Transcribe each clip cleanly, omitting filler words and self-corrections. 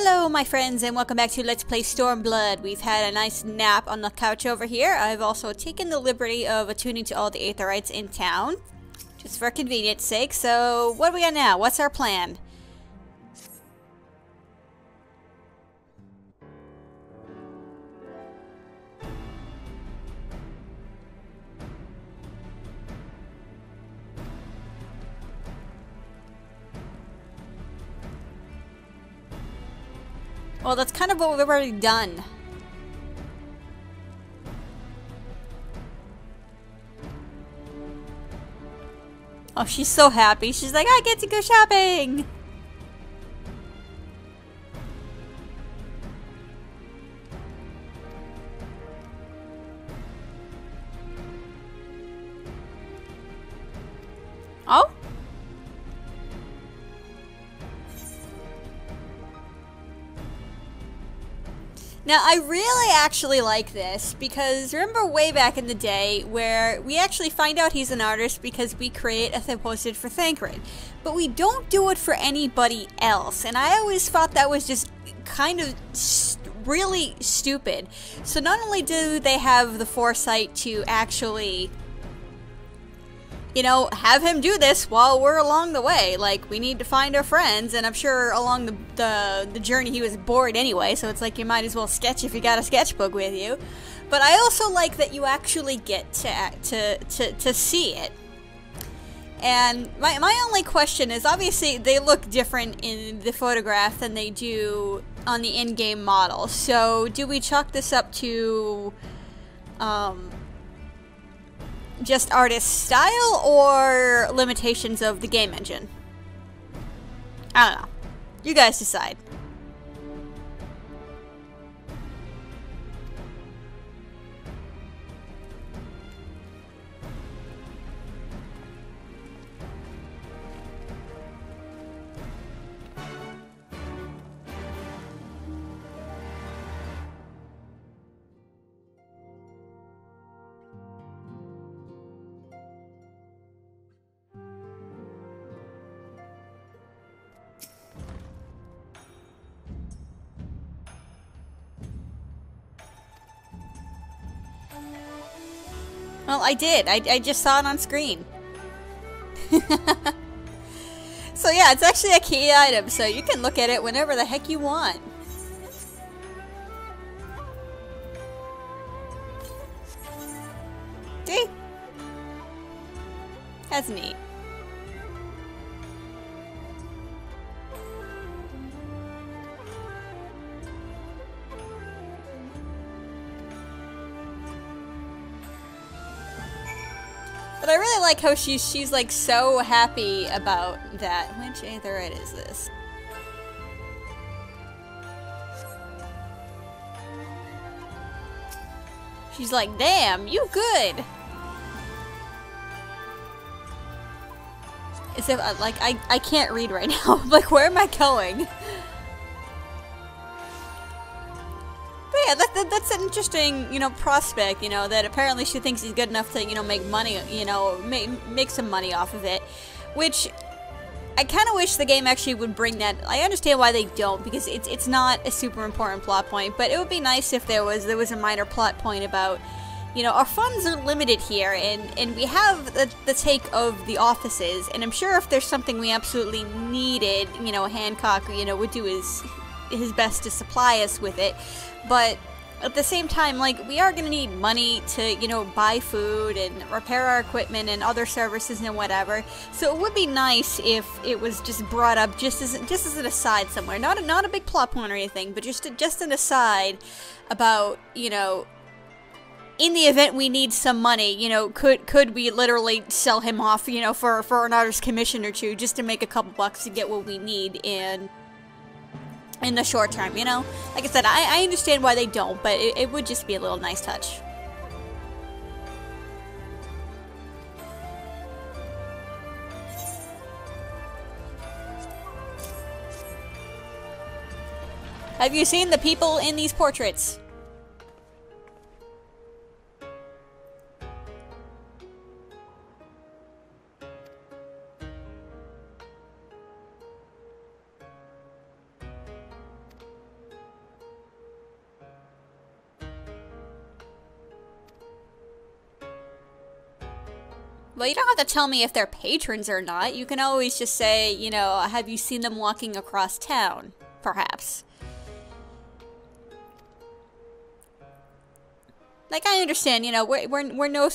Hello my friends and welcome back to Let's Play Stormblood. We've had a nice nap on the couch over here. I've also taken the liberty of attuning to all the Aetherites in town, just for convenience sake. So what do we got now? What's our plan? Well, that's kind of what we've already done. Oh, she's so happy. She's like, I get to go shopping! Oh? Now, I really actually like this because remember way back in the day where we actually find out he's an artist because we create a posted for Thancred, but we don't do it for anybody else, and I always thought that was just kind of really stupid. So not only do they have the foresight to actually, you know, have him do this while we're along the way. Like, we need to find our friends, and I'm sure along the journey he was bored anyway, so it's like you might as well sketch if you got a sketchbook with you. But I also like that you actually get to see it. And my only question is, obviously, they look different in the photograph than they do on the in-game model. So, do we chalk this up to, just artist style or limitations of the game engine? I don't know. You guys decide. Well, I did. I just saw it on screen. So yeah, it's actually a key item, so you can look at it whenever the heck you want. See? That's neat. But I really like how she's like so happy about that. Which Aetherite is this? She's like, damn, you good! As if, like, I can't read right now. Like, where am I going? Yeah, that's an interesting, you know, prospect, you know, that apparently she thinks he's good enough to, you know, make money, you know, make some money off of it, which I kind of wish the game actually would bring that. I understand why they don't, because it's not a super important plot point, but it would be nice if there was a minor plot point about, you know, our funds are limited here, and we have the take of the offices, and I'm sure if there's something we absolutely needed, you know, Hancock, you know, would do his best to supply us with it. But at the same time, like, we are going to need money to, you know, buy food and repair our equipment and other services and whatever. So it would be nice if it was just brought up just as an aside somewhere. Not a big plot point or anything, but just an aside about, you know, in the event we need some money, you know, could we literally sell him off, you know, for an artist's commission or two just to make a couple bucks to get what we need and in the short term, you know? Like I said, I understand why they don't, but it would just be a little nice touch. Have you seen the people in these portraits? Well, you don't have to tell me if they're patrons or not. You can always just say, you know, have you seen them walking across town? Perhaps. Like, I understand, you know, we're no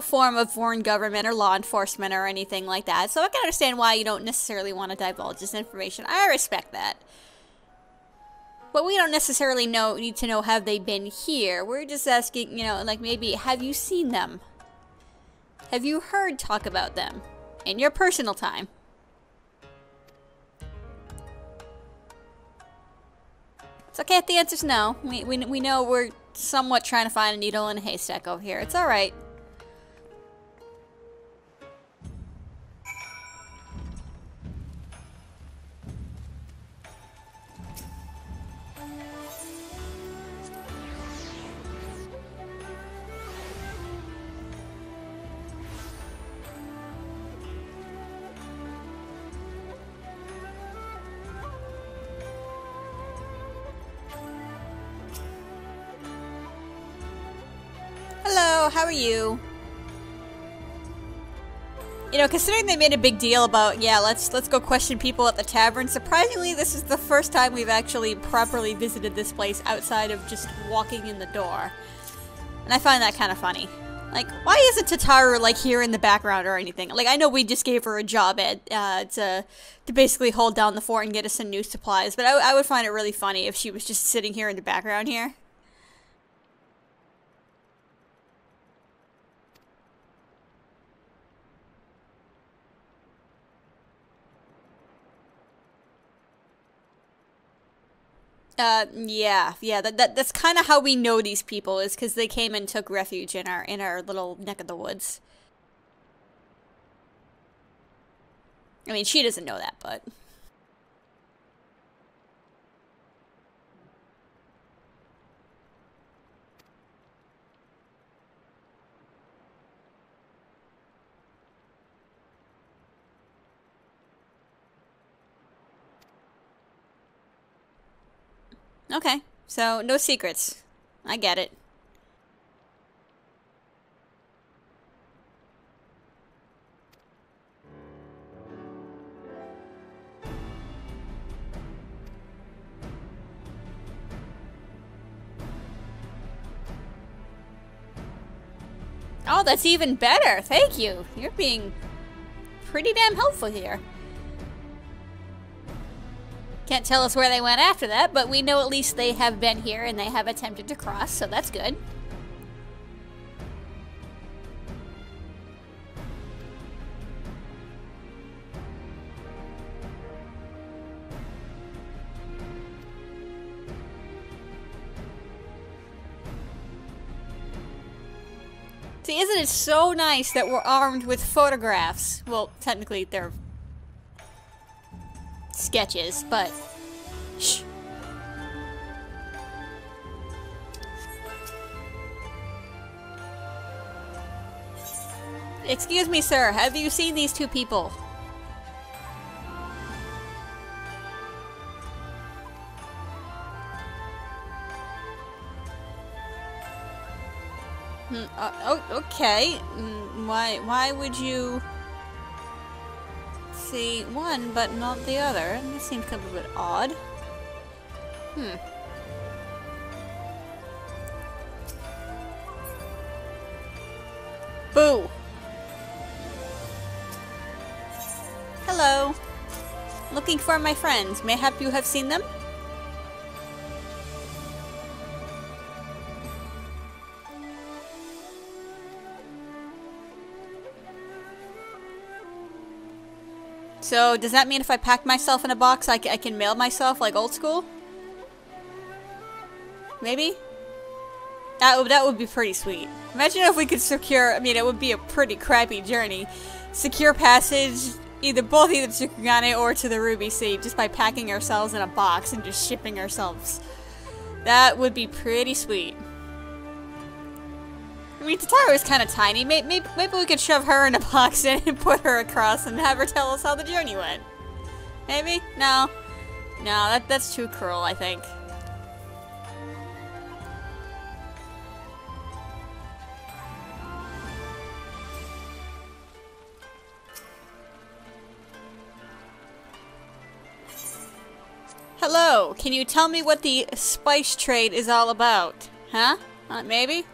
form of foreign government or law enforcement or anything like that. So I can understand why you don't necessarily want to divulge this information. I respect that. But we don't necessarily need to know have they been here. We're just asking, you know, like maybe, have you seen them? Have you heard talk about them? In your personal time. It's okay if the answer's no. We know we're somewhat trying to find a needle in a haystack over here. It's alright. How are you? You know, considering they made a big deal about, yeah, let's go question people at the tavern, surprisingly this is the first time we've actually properly visited this place outside of just walking in the door. And I find that kind of funny. Like, why isn't Tataru, like, here in the background or anything? Like, I know we just gave her a job at, to basically hold down the fort and get us some new supplies, but I would find it really funny if she was just sitting here in the background here. Yeah, that's kind of how we know these people, is because they came and took refuge in our little neck of the woods. I mean, she doesn't know that, but... Okay, so no secrets. I get it. Oh, that's even better. Thank you. You're being pretty damn helpful here. Can't tell us where they went after that, but we know at least they have been here and they have attempted to cross, so that's good. See, isn't it so nice that we're armed with photographs? Well, technically they're sketches, but shh. Excuse me, sir, have you seen these two people? Okay. Why would you see one but not the other? This seems a little bit odd. Boo! Hello! Looking for my friends. Mayhap you have seen them? So, does that mean if I pack myself in a box, I can mail myself, like, old school? Maybe? That would be pretty sweet. Imagine if we could secure, I mean, it would be a pretty crappy journey. Secure passage, both to Kugane or to the Ruby Sea, just by packing ourselves in a box and just shipping ourselves. That would be pretty sweet. I mean, Tataru is kind of tiny. Maybe we could shove her in a box and put her across and have her tell us how the journey went. Maybe? No. No, that's too cruel, I think. Hello, can you tell me what the spice trade is all about? Huh? Maybe?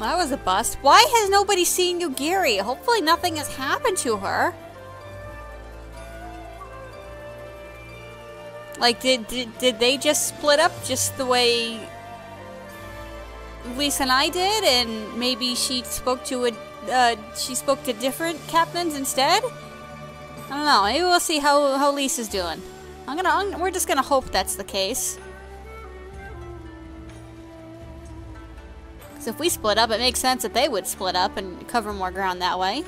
That was a bust. Why has nobody seen Yugiri? Hopefully nothing has happened to her. Like, did they just split up just the way Lisa and I did, and maybe she spoke to different captains instead? I don't know. Maybe we'll see how Lisa's doing. We're just gonna hope that's the case. Because if we split up, it makes sense that they would split up and cover more ground that way.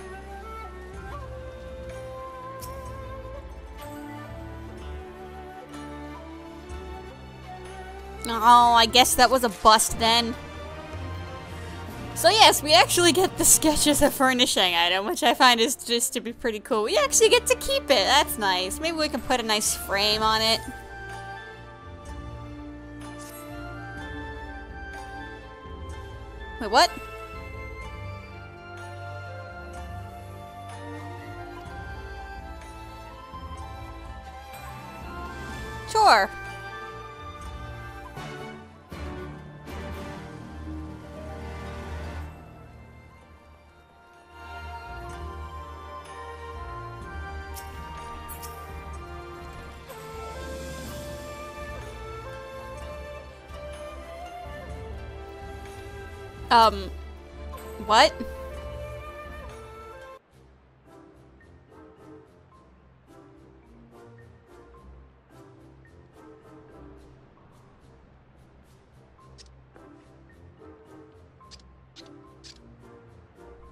Oh, I guess that was a bust then. So yes, we actually get the sketch as a furnishing item, which I find is just to be pretty cool. We actually get to keep it. That's nice. Maybe we can put a nice frame on it. Wait, what? Sure. What?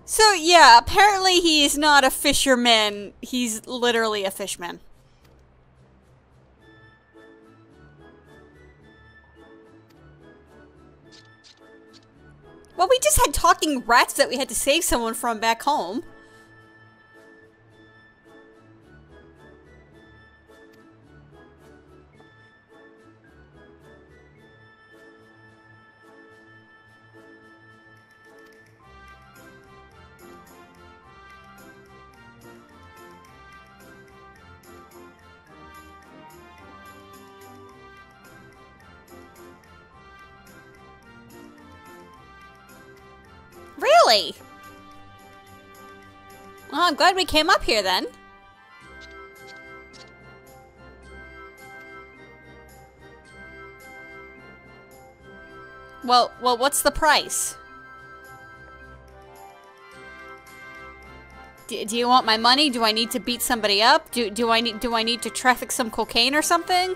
So yeah, apparently he is not a fisherman, he's literally a fishman. Well, we just had talking rats that we had to save someone from back home. Well, I'm glad we came up here then. Well, what's the price? Do you want my money? Do I need to beat somebody up? Do I need to traffic some cocaine or something?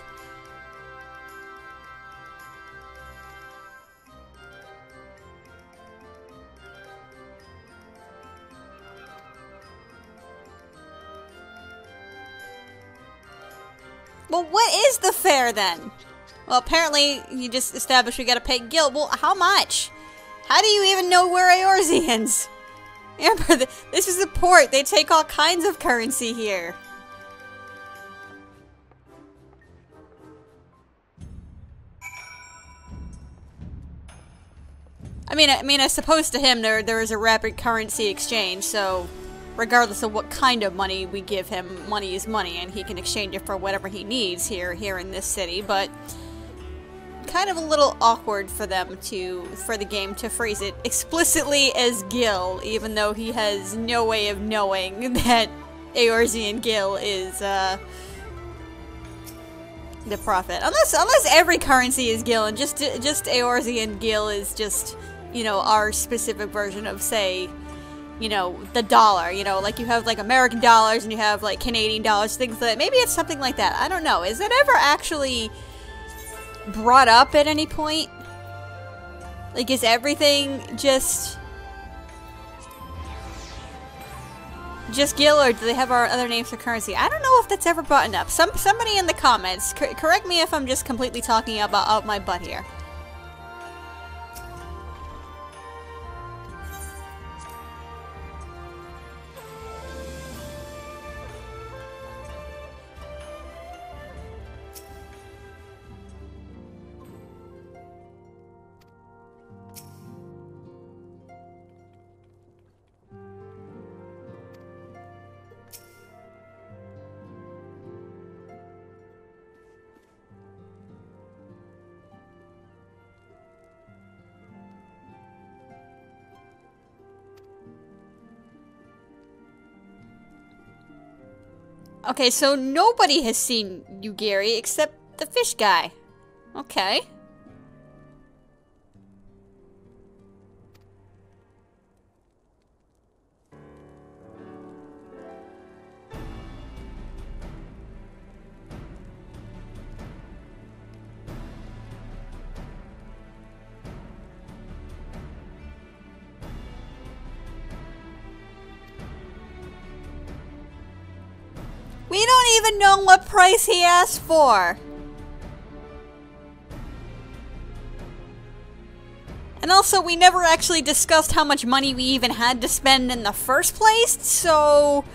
Well, what is the fare then? Well, apparently you just established we gotta pay Gil. Well, how much? How do you even know we're Eorzeans? Remember, this is a port. They take all kinds of currency here. I mean, I suppose to him there is a rapid currency exchange, so... regardless of what kind of money we give him, money is money, and he can exchange it for whatever he needs here in this city, but kind of a little awkward for them for the game to phrase it explicitly as Gil, even though he has no way of knowing that Eorzean Gil is, the prophet. Unless every currency is Gil, and just Eorzean Gil is just, you know, our specific version of, say, you know, the dollar, you know, like you have like American dollars and you have like Canadian dollars, things like that. Maybe it's something like that. I don't know. Is that ever actually brought up at any point? Like, is everything just Gil, or do they have our other names for currency? I don't know if that's ever brought up. Somebody in the comments, correct me if I'm just completely talking about out my butt here. Okay, so nobody has seen Yugiri except the fish guy. Okay. We don't even know what price he asked for. And also, we never actually discussed how much money we even had to spend in the first place, so...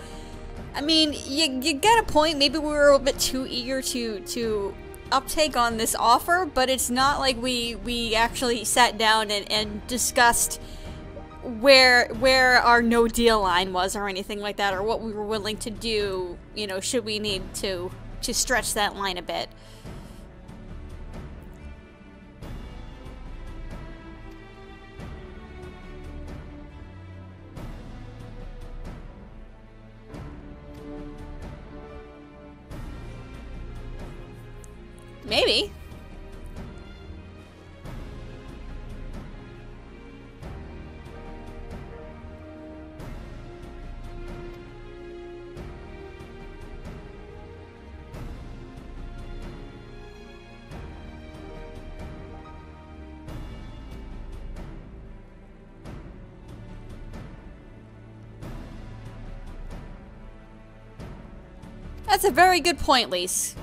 I mean, you get a point. Maybe we were a bit too eager to uptake on this offer, but it's not like we actually sat down and discussed where our no deal line was or anything like that, or what we were willing to do, you know, should we need to stretch that line a bit. Maybe. That's a very good point, Lise.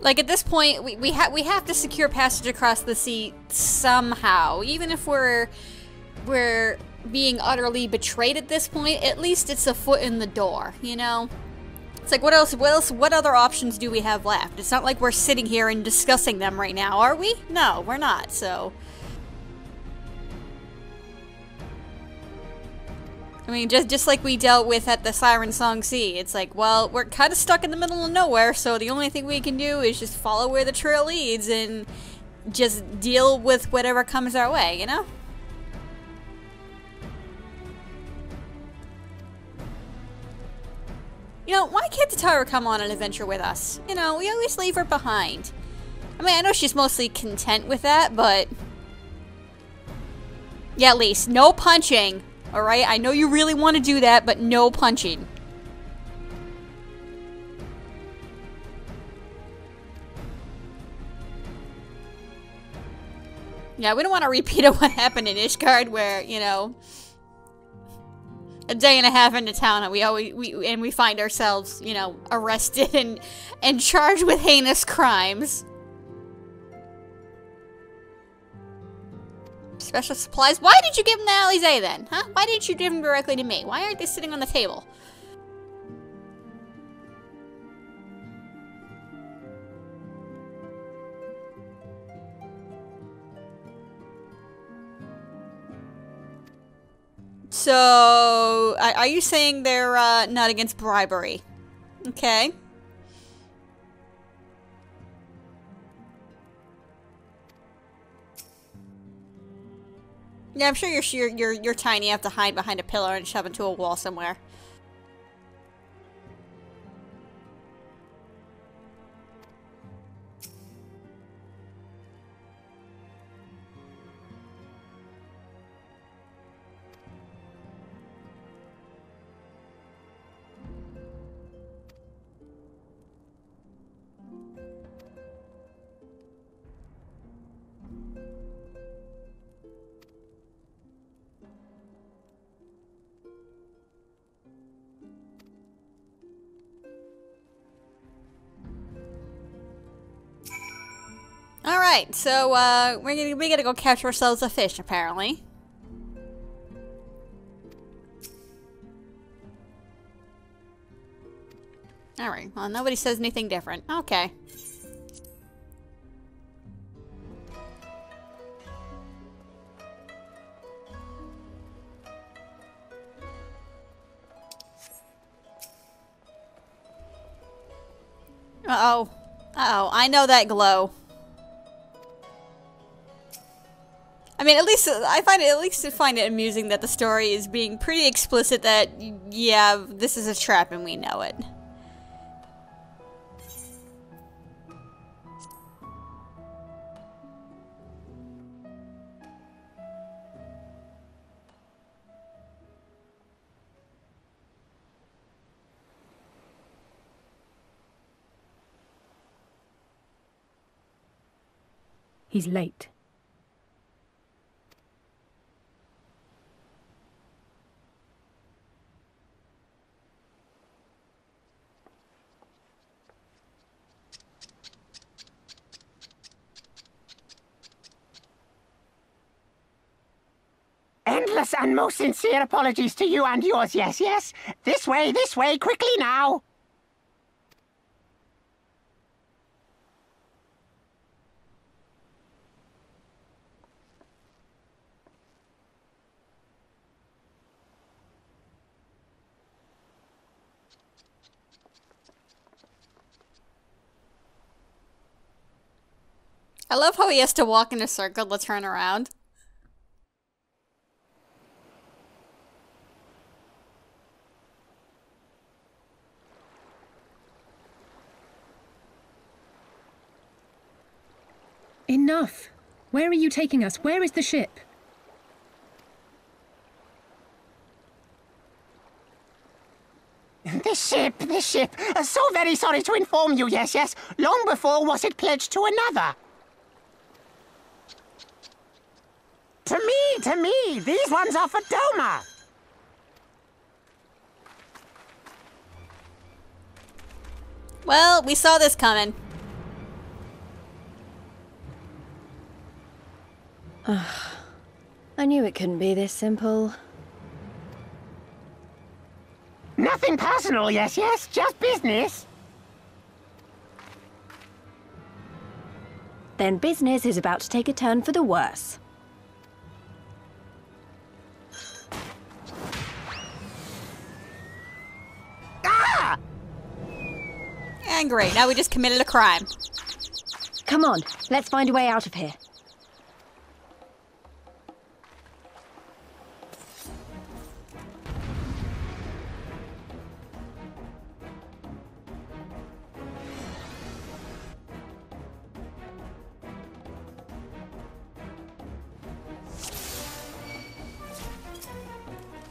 Like, at this point, we have to secure passage across the sea somehow. Even if we're being utterly betrayed at this point, at least it's a foot in the door, you know? It's like, what other options do we have left? It's not like we're sitting here and discussing them right now, are we? No, we're not, so... I mean, just like we dealt with at the Siren Song Sea, it's like, well, we're kind of stuck in the middle of nowhere, so the only thing we can do is just follow where the trail leads and just deal with whatever comes our way, you know? You know, why can't Tataru come on an adventure with us? You know, we always leave her behind. I mean, I know she's mostly content with that, but... Yeah, at least, no punching! Alright, I know you really want to do that, but no punching. Yeah, we don't want to repeat of what happened in Ishgard where, you know, a day and a half into town and we find ourselves, you know, arrested and charged with heinous crimes. Special supplies. Why did you give them to Alisaie then? Huh? Why didn't you give them directly to me? Why aren't they sitting on the table? So, are you saying they're not against bribery? Okay. Yeah, I'm sure you're tiny. You have to hide behind a pillar and shove into a wall somewhere. Alright, so, we gotta go catch ourselves a fish, apparently. Alright, well, nobody says anything different. Okay. Uh-oh. Uh-oh, I know that glow. I mean, at least I find it amusing that the story is being pretty explicit that yeah, this is a trap and we know it. He's late. Endless and most sincere apologies to you and yours, yes, yes. This way, quickly now. I love how he has to walk in a circle to turn around. Enough! Where are you taking us? Where is the ship? This ship! So very sorry to inform you, yes, yes. Long before was it pledged to another. To me, these ones are for Doma. Well, we saw this coming. I knew it couldn't be this simple. Nothing personal, yes, yes, just business. Then business is about to take a turn for the worse. And great, now we just committed a crime. Come on, let's find a way out of here.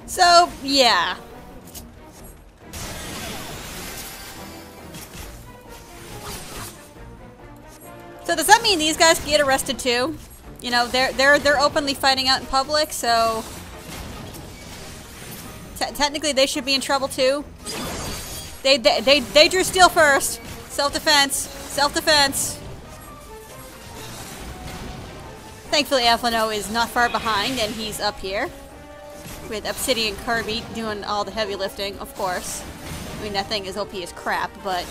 So, yeah. So does that mean these guys can get arrested too? You know, they're openly fighting out in public, so technically they should be in trouble too. They drew steel first. Self-defense. Self-defense. Thankfully, Alphinaud is not far behind, and he's up here with Obsidian Kirby doing all the heavy lifting, of course. I mean, that thing is OP as crap, but.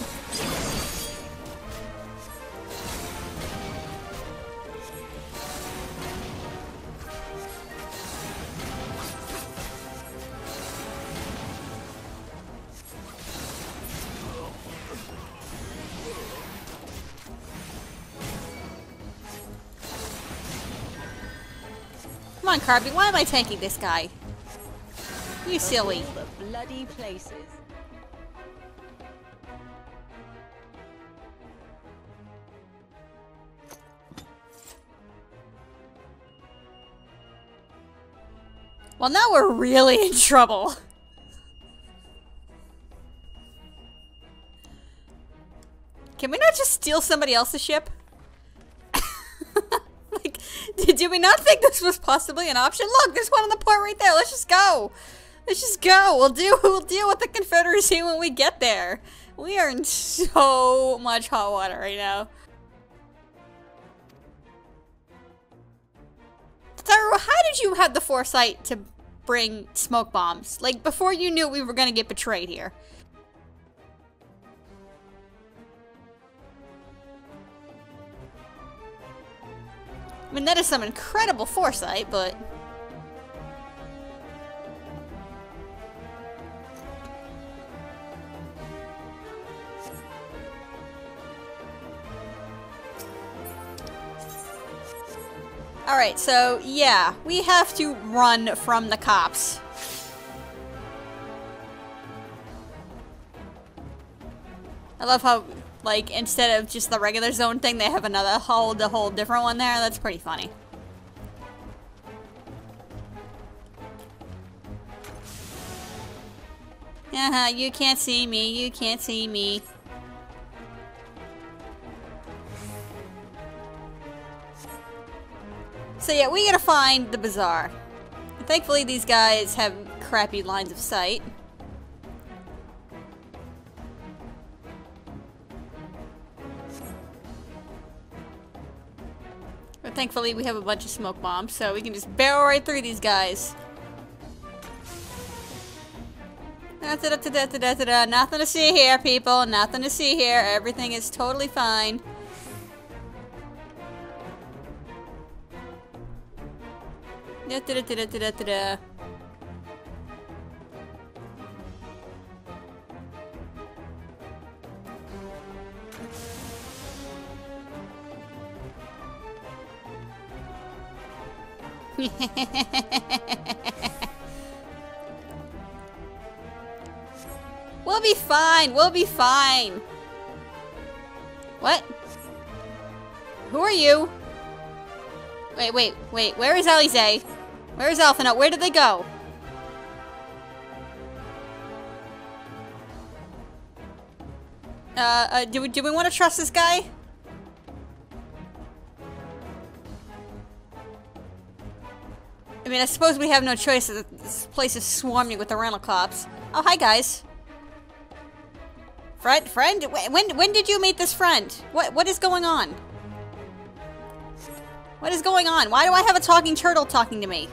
Come on, Kirby, why am I tanking this guy? You silly. All the bloody places. Well, now we're really in trouble. Can we not just steal somebody else's ship? Did we not think this was possibly an option? Look, there's one on the port right there. Let's just go. Let's just go. We'll deal with the Confederacy when we get there. We are in so much hot water right now. Tataru, how did you have the foresight to bring smoke bombs? Like, before you knew we were gonna get betrayed here. I mean, that is some incredible foresight, but... Alright, so yeah, we have to run from the cops. I love how, like, instead of just the regular zone thing, they have another whole different one there. That's pretty funny. Uh-huh, you can't see me, you can't see me. So yeah, we gotta find the bazaar. Thankfully these guys have crappy lines of sight. But thankfully we have a bunch of smoke bombs, so we can just barrel right through these guys. Nothing to see here, people. Nothing to see here. Everything is totally fine. We'll be fine. We'll be fine. What? Who are you? Wait, wait, wait. Where is Alisaie? Where is Alphinaud? Where did they go? Do we want to trust this guy? I mean, I suppose we have no choice. This place is swarming with the rental cops. Oh, hi guys. Friend? When did you meet this friend? What is going on? What is going on? Why do I have a talking turtle talking to me?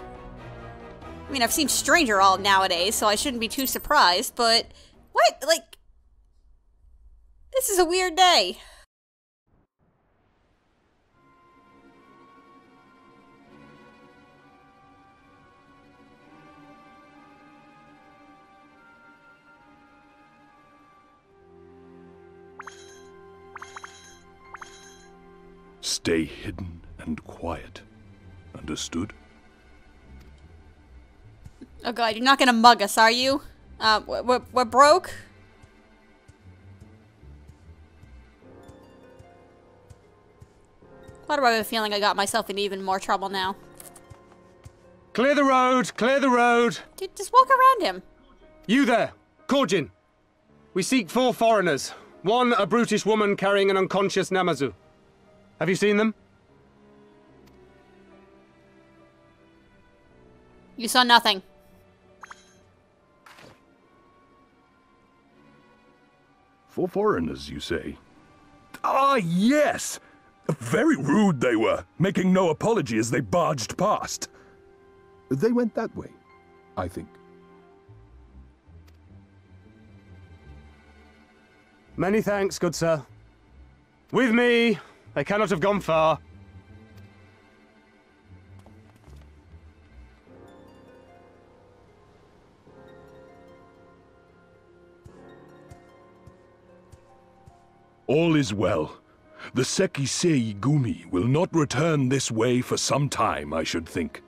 I mean, I've seen Stranger all nowadays, so I shouldn't be too surprised, but... What? Like... This is a weird day. Stay hidden and quiet. Understood? Oh god, you're not gonna mug us, are you? We're broke? Why do I have a feeling I got myself in even more trouble now? Clear the road! Clear the road! Dude, just walk around him. You there! Korjin! We seek 4 foreigners. 1, a brutish woman carrying an unconscious Namazu. Have you seen them? You saw nothing. For foreigners, you say? Ah, yes! Very rude they were, making no apology as they barged past. They went that way, I think. Many thanks, good sir. With me! They cannot have gone far. All is well. The Sekiseigumi will not return this way for some time, I should think.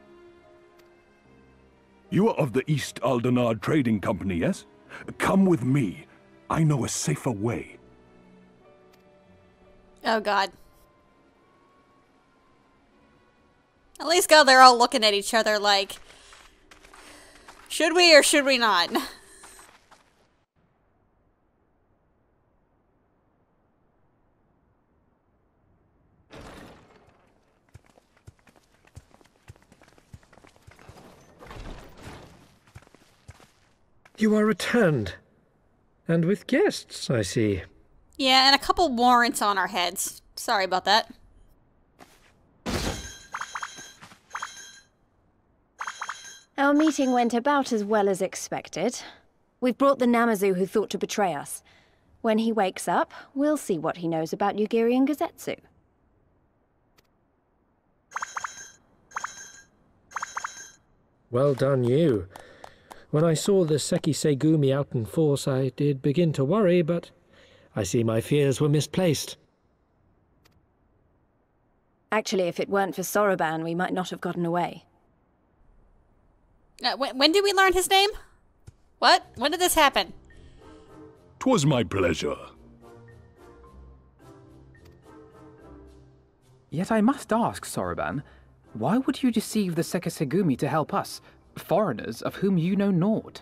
You are of the East Aldenard Trading Company, yes? Come with me. I know a safer way. Oh, God. At least God, they're all looking at each other like, should we or should we not? You are returned. And with guests, I see. Yeah, and a couple warrants on our heads. Sorry about that. Our meeting went about as well as expected. We've brought the Namazu who thought to betray us. When he wakes up, we'll see what he knows about Yugiri and Gazetsu. Well done, you. When I saw the Sekiseigumi out in force, I did begin to worry, but I see my fears were misplaced. Actually, if it weren't for Soroban, we might not have gotten away. When did we learn his name? What? When did this happen? 'Twas my pleasure. Yet I must ask, Soroban, why would you deceive the Sekiseigumi to help us, foreigners of whom you know naught?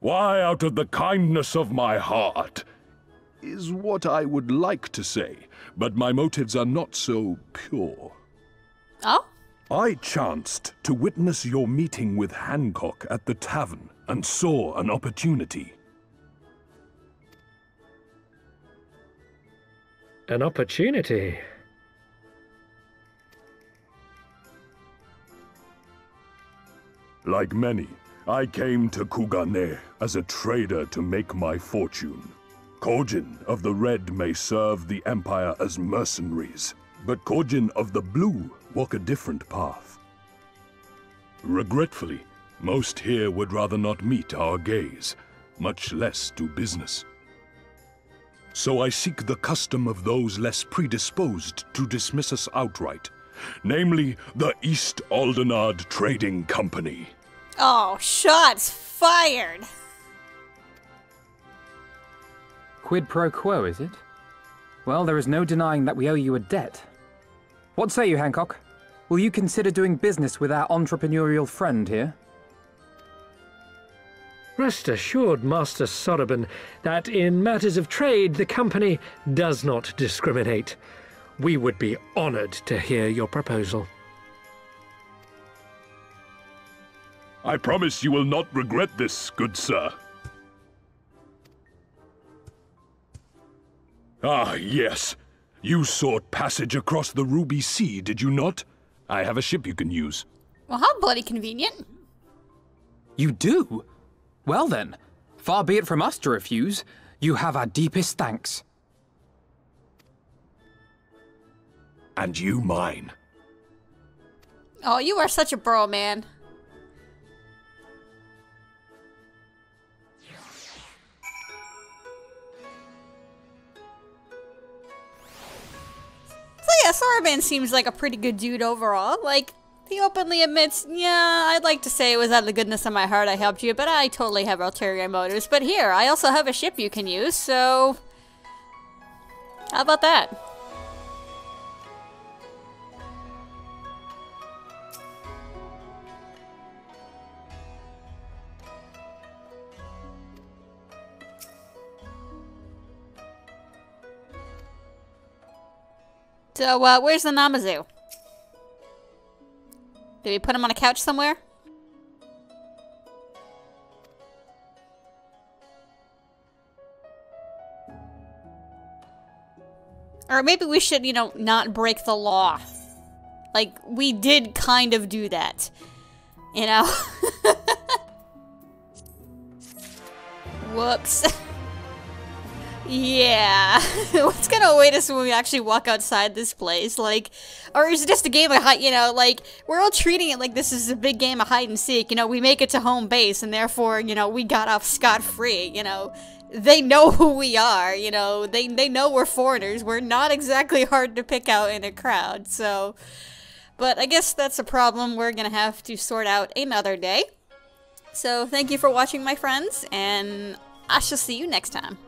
Why, out of the kindness of my heart, is what I would like to say, but my motives are not so pure. Oh? I chanced to witness your meeting with Hancock at the tavern and saw an opportunity. An opportunity? Like many, I came to Kugane as a trader to make my fortune. Kojin of the Red may serve the Empire as mercenaries, but Kojin of the Blue walk a different path. Regretfully, most here would rather not meet our gaze, much less do business. So I seek the custom of those less predisposed to dismiss us outright, namely the East Aldenard Trading Company. Oh, shots fired! Quid pro quo, is it? Well, there is no denying that we owe you a debt. What say you, Hancock? Will you consider doing business with our entrepreneurial friend here? Rest assured, Master Soroban, that in matters of trade, the company does not discriminate. We would be honored to hear your proposal. I promise you will not regret this, good sir. Ah, yes. You sought passage across the Ruby Sea, did you not? I have a ship you can use. Well, how bloody convenient. You do? Well then, far be it from us to refuse. You have our deepest thanks. And you mine. Oh, you are such a bro, man. So yeah, Soroban seems like a pretty good dude overall. Like, he openly admits, yeah, I'd like to say it was out of the goodness of my heart I helped you, but I totally have ulterior motives. But here, I also have a ship you can use, so... how about that? So, where's the Namazu? Did we put him on a couch somewhere? Or maybe we should, you know, not break the law. Like, we did kind of do that. You know? Whoops. Yeah. What's gonna await us when we actually walk outside this place? Like, or is it just a game of hide, you know, like, we're all treating it like this is a big game of hide and seek, you know, we make it to home base and therefore, you know, we got off scot-free, you know. They know who we are, you know, they know we're foreigners, we're not exactly hard to pick out in a crowd, so. But I guess that's a problem we're gonna have to sort out another day. So thank you for watching, my friends, and I shall see you next time.